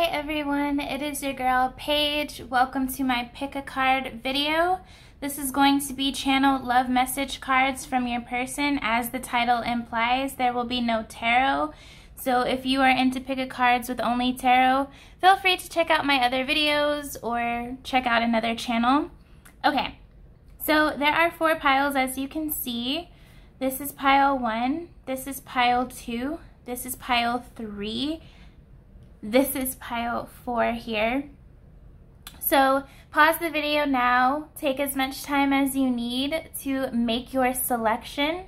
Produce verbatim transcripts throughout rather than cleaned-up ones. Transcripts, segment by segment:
Hi everyone, it is your girl Paige. Welcome to my pick a card video. This is going to be channeled love message cards from your person. As the title implies, there will be no tarot. So if you are into pick a cards with only tarot, feel free to check out my other videos or check out another channel. Okay, so there are four piles as you can see. This is pile one, this is pile two, this is pile three, this is pile four here. So pause the video now, take as much time as you need to make your selection,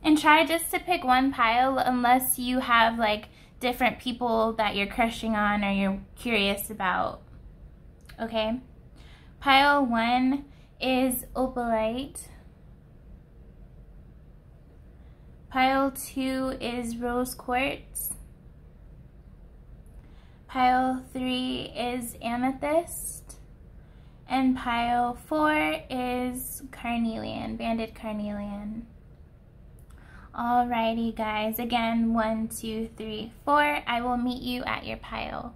and try just to pick one pile unless you have like different people that you're crushing on or you're curious about. Okay, pile one is opalite, pile two is rose quartz, pile three is amethyst, and pile four is carnelian, banded carnelian. Alrighty guys, again, one, two, three, four. I will meet you at your pile.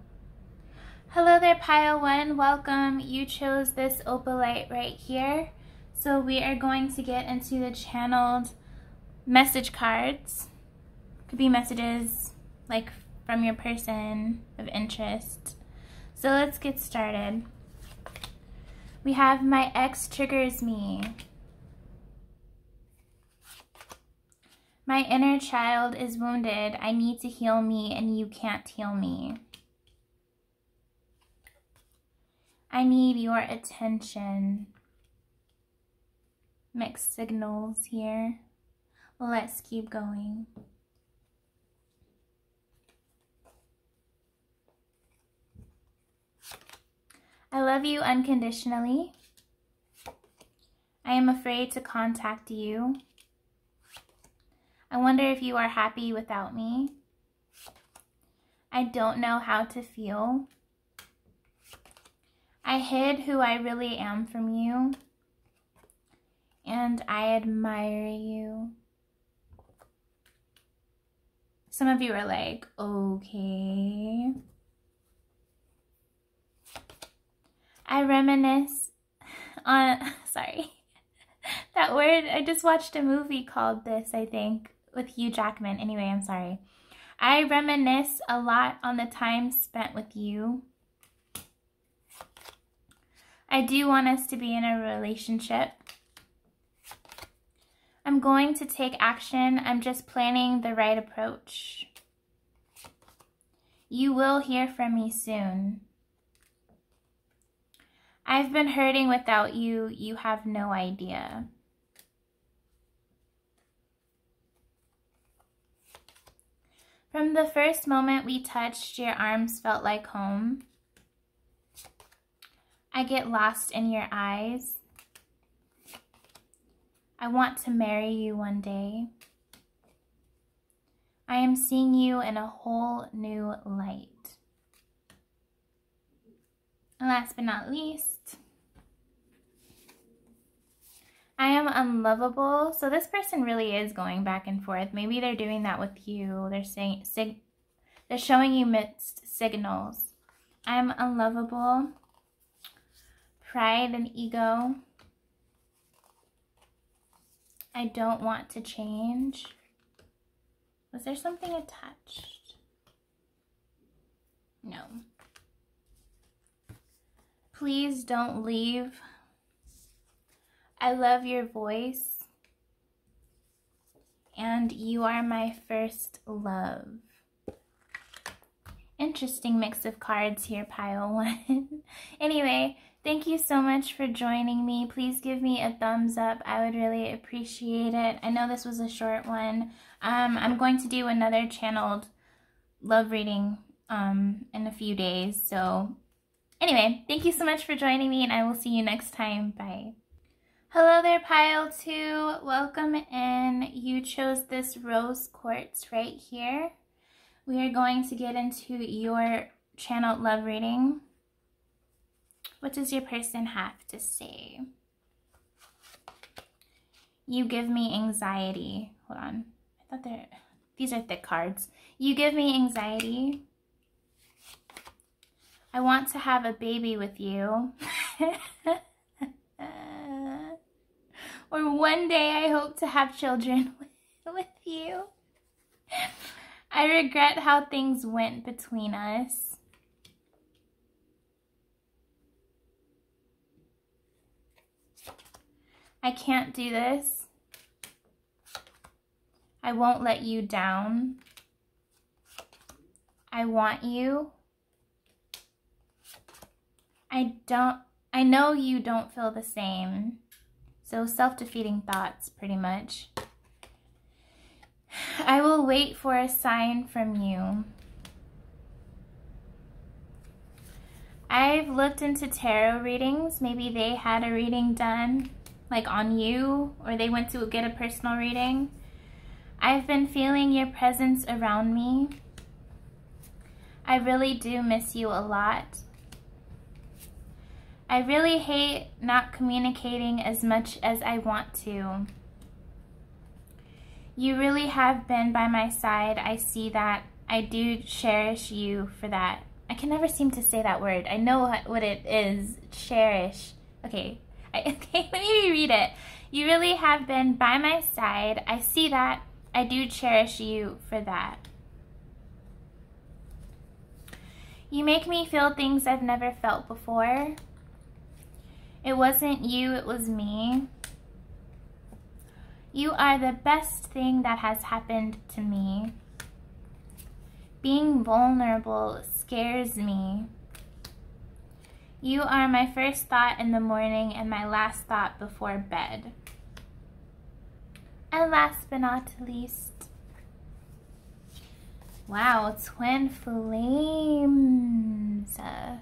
Hello there, pile one, welcome. You chose this opalite right here. So we are going to get into the channeled message cards. Could be messages like from your person of interest. So let's get started. We have My Ex Triggers Me. My inner child is wounded. I need to heal me and you can't heal me. I need your attention. Mixed signals here. Let's keep going. I love you unconditionally. I am afraid to contact you. I wonder if you are happy without me. I don't know how to feel. I hid who I really am from you, and I admire you. Some of you are like, okay. I reminisce on, sorry, that word, I just watched a movie called this, I think, with Hugh Jackman. Anyway, I'm sorry. I reminisce a lot on the time spent with you. I do want us to be in a relationship. I'm going to take action. I'm just planning the right approach. You will hear from me soon. I've been hurting without you. You have no idea. From the first moment we touched, your arms felt like home. I get lost in your eyes. I want to marry you one day. I am seeing you in a whole new light. And last but not least, I am unlovable. So this person really is going back and forth. Maybe they're doing that with you. They're saying, sig they're showing you mixed signals. I am unlovable. Pride and ego. I don't want to change. Was there something attached? No. Please don't leave. I love your voice. And you are my first love. Interesting mix of cards here, pile one. Anyway, thank you so much for joining me. Please give me a thumbs up. I would really appreciate it. I know this was a short one. Um, I'm going to do another channeled love reading um, in a few days, so... Anyway, thank you so much for joining me, and I will see you next time. Bye. Hello there, pile two. Welcome in. You chose this rose quartz right here. We are going to get into your channeled love reading. What does your person have to say? You give me anxiety. Hold on. I thought they're... These are thick cards. You give me anxiety. I want to have a baby with you. Or one day I hope to have children with you. I regret how things went between us. I can't do this. I won't let you down. I want you. I don't, I know you don't feel the same. So self-defeating thoughts, pretty much. I will wait for a sign from you. I've looked into tarot readings. Maybe they had a reading done, like on you, or they went to get a personal reading. I've been feeling your presence around me. I really do miss you a lot. I really hate not communicating as much as I want to. You really have been by my side. I see that. I do cherish you for that. I can never seem to say that word. I know what it is. Cherish. Okay. I, okay, let me reread it. You really have been by my side. I see that. I do cherish you for that. You make me feel things I've never felt before. It wasn't you, it was me. You are the best thing that has happened to me. Being vulnerable scares me. You are my first thought in the morning and my last thought before bed. And last but not least, wow, twin flames. Uh,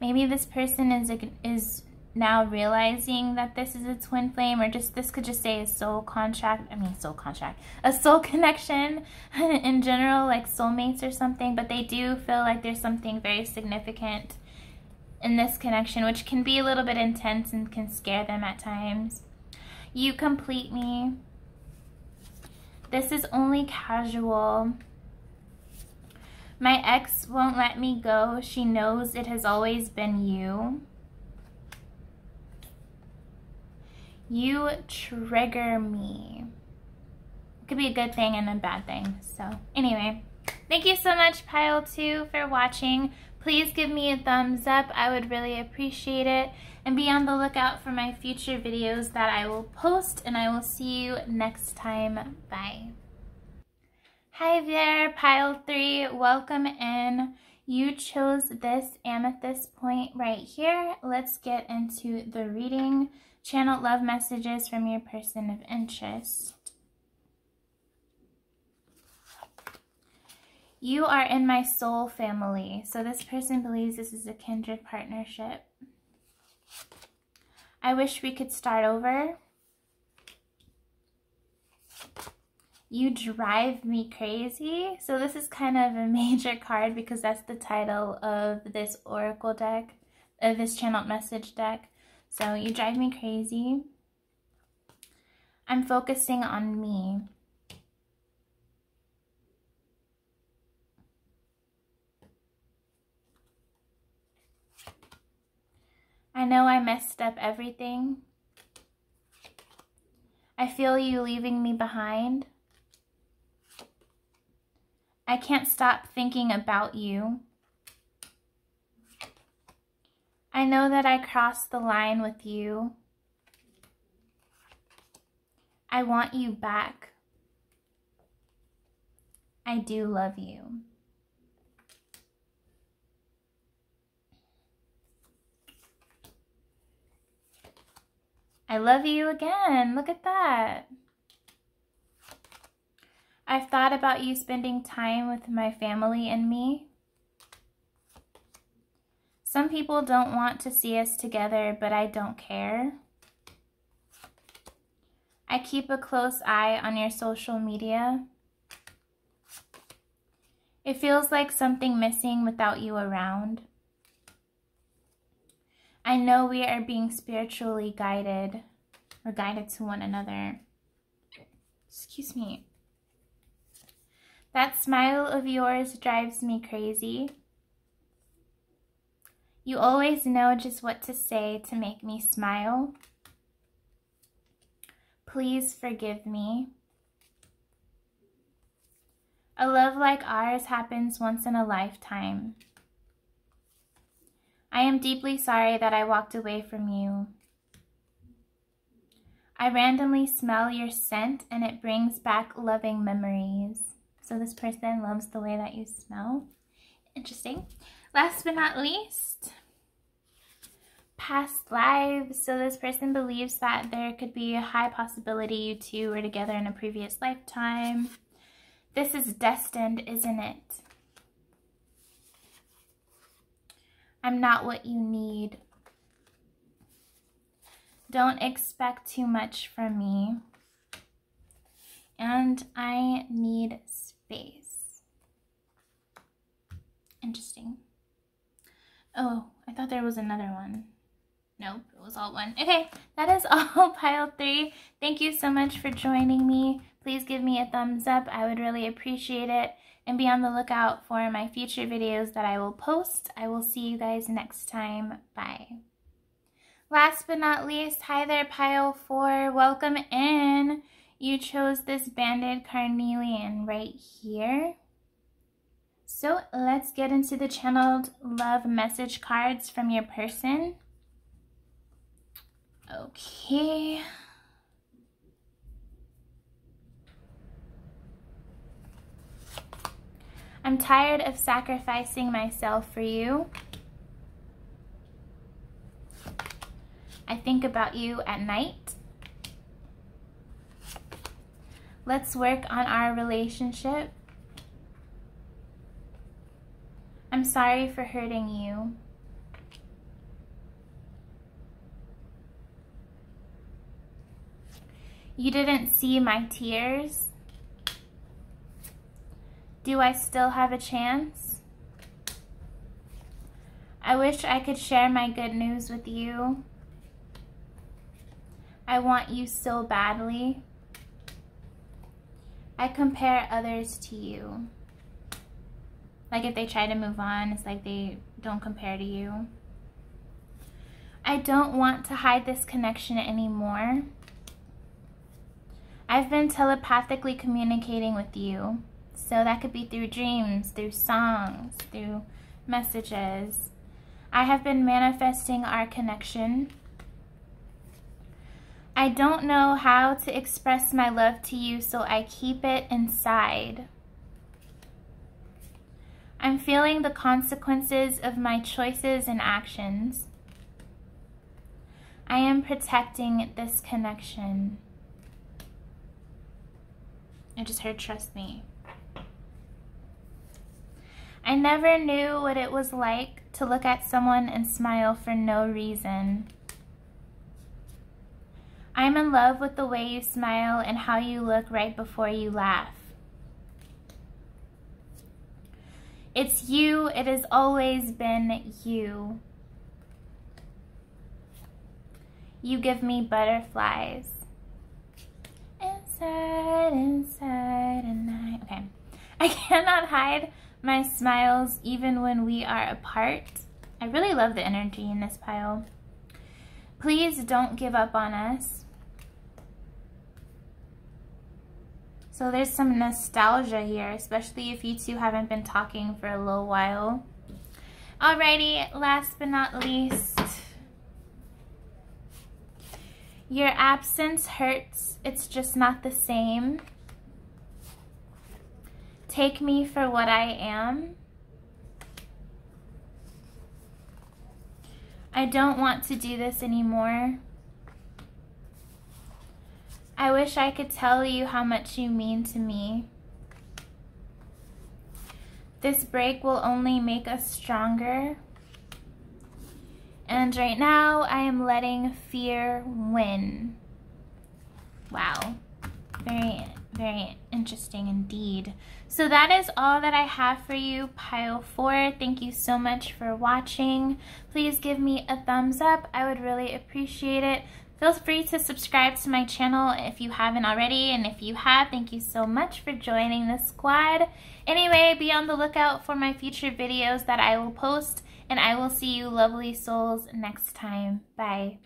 maybe this person is is now realizing that this is a twin flame, or just this could just say a soul contract. I mean, soul contract, a soul connection in general, like soulmates or something. But they do feel like there's something very significant in this connection, which can be a little bit intense and can scare them at times. You complete me. This is only casual. My ex won't let me go. She knows it has always been you. You trigger me. It could be a good thing and a bad thing. So anyway, thank you so much, Pile two, for watching. Please give me a thumbs up. I would really appreciate it. And be on the lookout for my future videos that I will post. And I will see you next time. Bye. Hi there, Pile three. Welcome in. You chose this amethyst point right here. Let's get into the reading. Channel love messages from your person of interest. You are in my soul family. So this person believes this is a kindred partnership. I wish we could start over. You drive me crazy. So this is kind of a major card because that's the title of this oracle deck, of this channeled message deck. So you drive me crazy. I'm focusing on me. I know I messed up everything. I feel you leaving me behind. I can't stop thinking about you. I know that I crossed the line with you. I want you back. I do love you. I love you again. Look at that. I've thought about you spending time with my family and me. Some people don't want to see us together, but I don't care. I keep a close eye on your social media. It feels like something missing without you around. I know we are being spiritually guided, or guided to one another. Excuse me. That smile of yours drives me crazy. You always know just what to say to make me smile. Please forgive me. A love like ours happens once in a lifetime. I am deeply sorry that I walked away from you. I randomly smell your scent and it brings back loving memories. So this person loves the way that you smell. Interesting. Last but not least, past lives. So this person believes that there could be a high possibility you two were together in a previous lifetime. This is destined, isn't it? I'm not what you need. Don't expect too much from me. And I need space. Interesting. Oh, I thought there was another one. Nope, it was all one. Okay, that is all pile three. Thank you so much for joining me. Please give me a thumbs up. I would really appreciate it. And be on the lookout for my future videos that I will post. I will see you guys next time. Bye. Last but not least, hi there, pile four. Welcome in. You chose this banded carnelian right here. So let's get into the channeled love message cards from your person. Okay. I'm tired of sacrificing myself for you. I think about you at night. Let's work on our relationship. I'm sorry for hurting you. You didn't see my tears. Do I still have a chance? I wish I could share my good news with you. I want you so badly. I compare others to you. Like if they try to move on, it's like they don't compare to you. I don't want to hide this connection anymore. I've been telepathically communicating with you. So that could be through dreams, through songs, through messages. I have been manifesting our connection. I don't know how to express my love to you, so I keep it inside. I'm feeling the consequences of my choices and actions. I am protecting this connection. I just heard, trust me. I never knew what it was like to look at someone and smile for no reason. I'm in love with the way you smile and how you look right before you laugh. It's you, it has always been you. You give me butterflies. Inside, inside, and I, okay. I cannot hide my smiles even when we are apart. I really love the energy in this pile. Please don't give up on us. So there's some nostalgia here, especially if you two haven't been talking for a little while. Alrighty, last but not least. Your absence hurts, it's just not the same. Take me for what I am. I don't want to do this anymore. I wish I could tell you how much you mean to me. This break will only make us stronger. And right now, I am letting fear win. Wow. Very, very interesting indeed. So that is all that I have for you, pile four. Thank you so much for watching. Please give me a thumbs up. I would really appreciate it. Feel free to subscribe to my channel if you haven't already. And if you have, thank you so much for joining the squad. Anyway, be on the lookout for my future videos that I will post. and I will see you lovely souls next time. Bye.